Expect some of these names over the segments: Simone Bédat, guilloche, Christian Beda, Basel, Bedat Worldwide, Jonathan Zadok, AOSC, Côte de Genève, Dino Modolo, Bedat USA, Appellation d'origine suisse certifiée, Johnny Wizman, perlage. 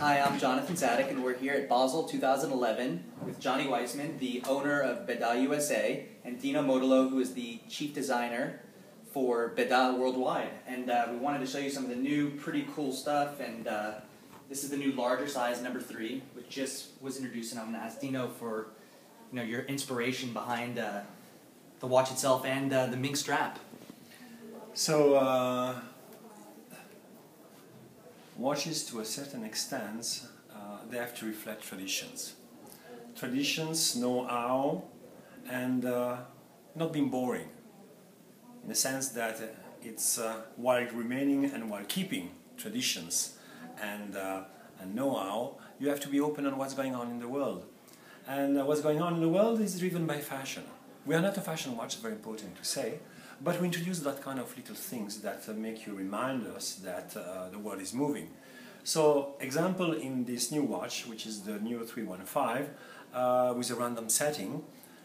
Hi, I'm Jonathan Zadok, and we're here at Basel 2011 with Johnny Wizman, the owner of Bedat USA, and Dino Modolo, who is the chief designer for Bedat Worldwide. And we wanted to show you some of the new, pretty cool stuff. And this is the new larger size, number 3, which just was introduced. And I'm going to ask Dino for your inspiration behind the watch itself and the mink strap. So watches, to a certain extent, they have to reflect traditions. Traditions, know-how, and not being boring, in the sense that it's while remaining and while keeping traditions and know-how, you have to be open on what's going on in the world. And what's going on in the world is driven by fashion. We are not a fashion watch, very important to say, but we introduce that kind of little things that make you remind us that the world is moving. So, example in this new watch, which is the new 315, with a random setting,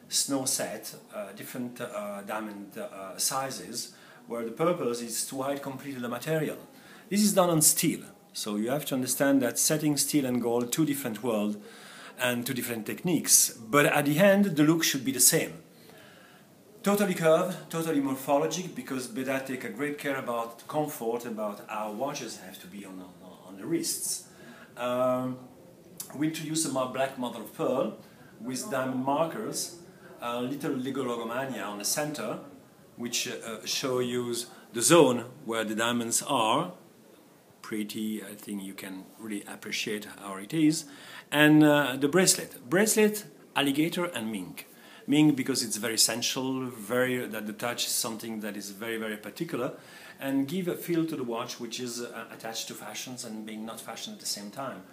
snow set, different diamond sizes, where the purpose is to hide completely the material. This is done on steel, so you have to understand that setting steel and gold, two different worlds and two different techniques, but at the end the look should be the same. Totally curved, totally morphologic, because Bedat take a great care about comfort, about how watches have to be on the wrists. We introduce a black mother of pearl with diamond markers, a little Lego logomania on the center, which shows the zone where the diamonds are. Pretty, I think you can really appreciate how it is. And the bracelet. Bracelet, alligator and mink. Mink because it's very sensual, very that the touch is something that is very, very particular, and give a feel to the watch which is attached to fashions and being not fashion at the same time.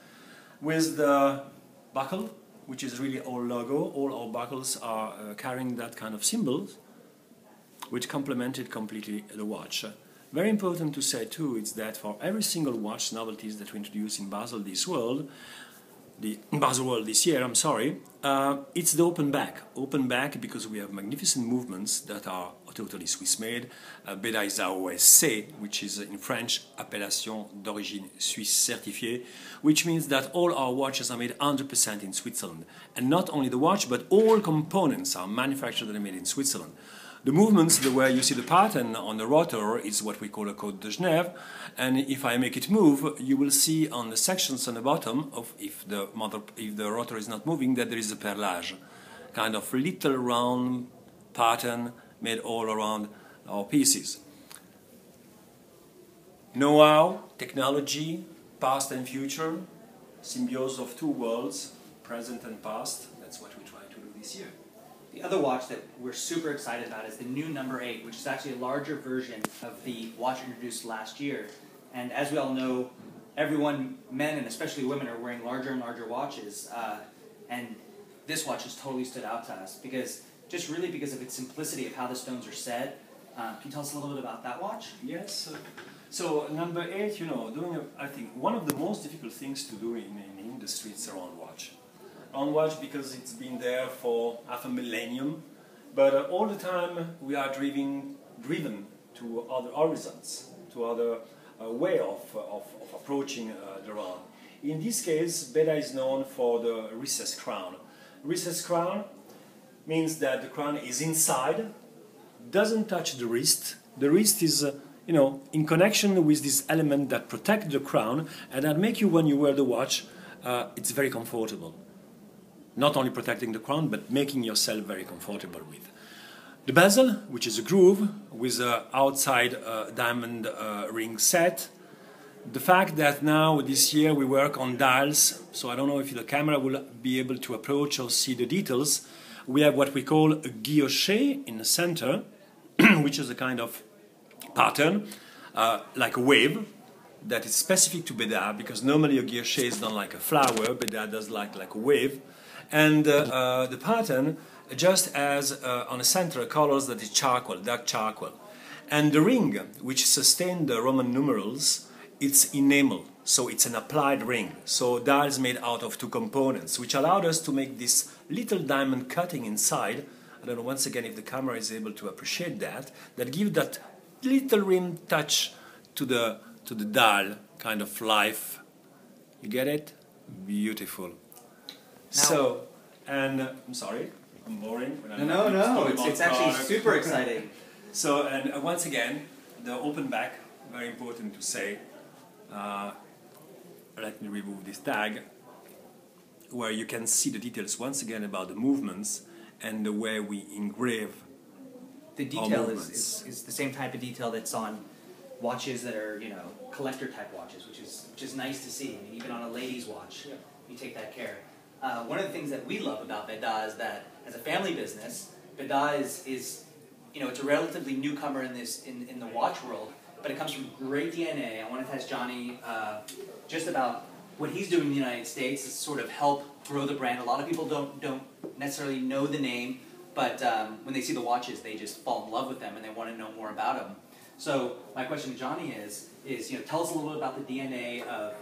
With the buckle, which is really our logo, all our buckles are carrying that kind of symbols, which complemented completely the watch. Very important to say too is that for every single watch novelties that we introduce in Basel World this year, I'm sorry, it's the open back. Open back because we have magnificent movements that are totally Swiss-made. Bedat is AOSC, which is in French, Appellation d'origine suisse certifiée, which means that all our watches are made 100% in Switzerland. And not only the watch, but all components are manufactured and made in Switzerland. The movements, the way you see the pattern on the rotor, is what we call a Côte de Genève, and if I make it move, you will see on the sections on the bottom, of if the rotor is not moving, that there is a perlage, kind of little round pattern made all around our pieces. Know-how, technology, past and future, symbiosis of two worlds, present and past, that's what we try to do this year. The other watch that we're super excited about is the new number 8, which is actually a larger version of the watch introduced last year. And as we all know, everyone, men and especially women, are wearing larger and larger watches. And this watch has totally stood out to us, because just really because of its simplicity of how the stones are set. Can you tell us a little bit about that watch? Yes. So number 8, I think one of the most difficult things to do in the industry is around watch. On watch because it's been there for half a millennium, but all the time we are driven to other horizons, to other way of approaching the round. In this case, Bedat is known for the recessed crown. Recessed crown means that the crown is inside, doesn't touch the wrist. The wrist is in connection with this element that protect the crown and that make you, when you wear the watch, it's very comfortable. Not only protecting the crown, but making yourself very comfortable with. The bezel, which is a groove, with an outside diamond ring set. The fact that now, this year, we work on dials, so I don't know if the camera will be able to approach or see the details. We have what we call a guilloche in the center, which is a kind of pattern, like a wave, that is specific to Bedat, because normally a guilloche is done like a flower, Bedat does like a wave. And the pattern just has on the center colors that is charcoal, dark charcoal. And the ring, which sustained the Roman numerals, it's enamel, so it's an applied ring. So dials made out of two components, which allowed us to make this little diamond cutting inside. I don't know, once again, if the camera is able to appreciate that, that gives that little rim touch to the dial, kind of life You get it? Beautiful. Now, so, and I'm sorry, I'm boring. When I'm it's actually super exciting. So, and once again, the open back, very important to say. Let me remove this tag, where you can see the details once again about the movements and the way we engrave. The detail is the same type of detail that's on watches that are, you know, collector type watches, which is nice to see. I mean, even on a lady's watch, yeah, you take that care. One of the things that we love about Bedat is that as a family business, Bedat is you know, it's a relatively newcomer in this in the watch world, but it comes from great DNA. I wanted to ask Johnny just about what he's doing in the United States to sort of help grow the brand. A lot of people don't necessarily know the name, but when they see the watches, they just fall in love with them and they want to know more about them. So my question to Johnny is you know, tell us a little bit about the DNA of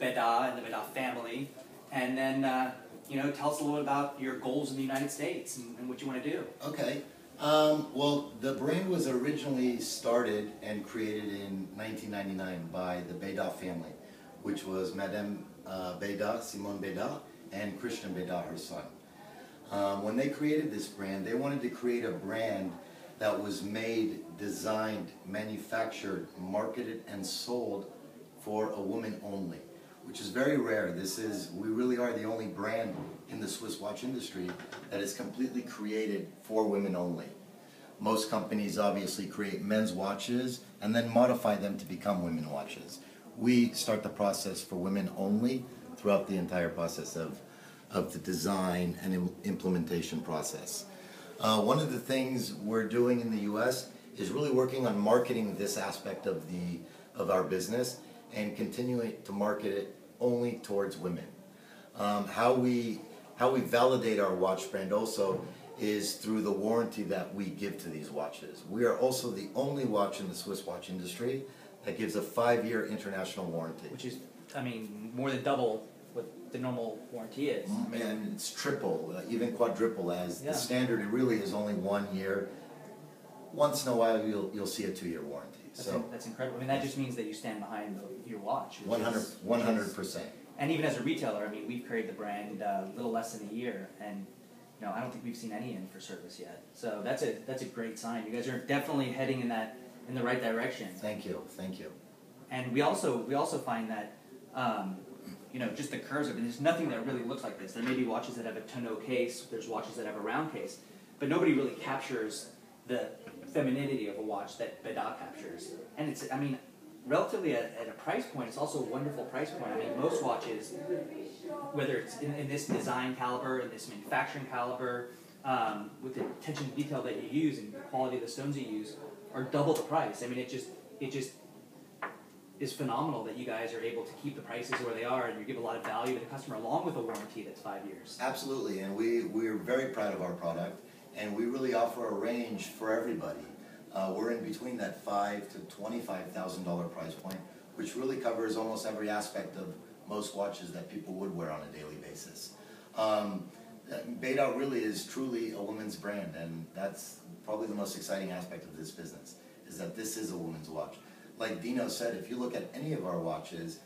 Bedat and the Bedat family, and then you know, tell us a little bit about your goals in the United States and what you want to do. Okay. Well, the brand was originally started and created in 1999 by the Bedat family, which was Madame Bédat, Simone Bédat, and Christian Beda, her son. When they created this brand, they wanted to create a brand that was made, designed, manufactured, marketed, and sold for a woman only, which is very rare. We really are the only brand in the Swiss watch industry that is completely created for women only. Most companies obviously create men's watches and then modify them to become women watches. We start the process for women only throughout the entire process of the design and implementation process. One of the things we're doing in the US is really working on marketing this aspect of our business and continuing to market it only towards women. How we validate our watch brand also is through the warranty that we give to these watches. We are also the only watch in the Swiss watch industry that gives a 5-year international warranty. Which is, I mean, more than double what the normal warranty is. And it's triple, even quadruple, as the standard really is only 1 year. Once in a while you'll see a 2-year warranty. That's incredible. I mean, that just means that you stand behind your watch. 100%. And even as a retailer, I mean, we've carried the brand a little less than a year, and you know, I don't think we've seen any in for service yet. So that's a great sign. You guys are definitely heading in the right direction. Thank you, thank you. And we also find that you know, just the curves. I mean, there's nothing that really looks like this. There may be watches that have a tonneau case. There's watches that have a round case, but nobody really captures the femininity of a watch that Bedat captures. And it's, I mean, relatively at a price point, it's also a wonderful price point. I mean, most watches, whether it's in this design caliber, in this manufacturing caliber, with the attention to detail that you use and the quality of the stones you use, are double the price. I mean, it just is phenomenal that you guys are able to keep the prices where they are, and you give a lot of value to the customer along with a warranty that's 5 years. Absolutely, and we're very proud of our product. And we really offer a range for everybody. We're in between that $5,000 to $25,000 price point, which really covers almost every aspect of most watches that people would wear on a daily basis. Bedat really is truly a woman's brand, and that's probably the most exciting aspect of this business, is that this is a woman's watch. Like Dino said, if you look at any of our watches,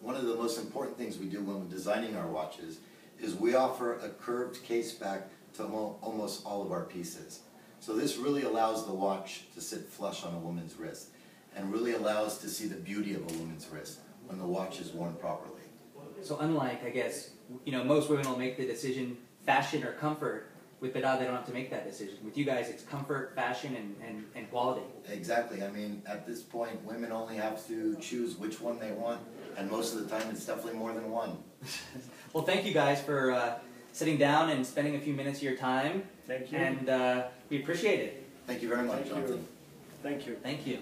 one of the most important things we do when we're designing our watches is we offer a curved case back to almost all of our pieces. So this really allows the watch to sit flush on a woman's wrist and really allows to see the beauty of a woman's wrist when the watch is worn properly. So unlike, I guess, you know, most women will make the decision fashion or comfort. With Bedat, they don't have to make that decision. With you guys, it's comfort, fashion, and quality. Exactly. I mean, at this point, women only have to choose which one they want, and most of the time it's definitely more than one. Well, thank you guys for sitting down and spending a few minutes of your time. Thank you. And we appreciate it. Thank you very much, Jonathan. Thank you. Thank you.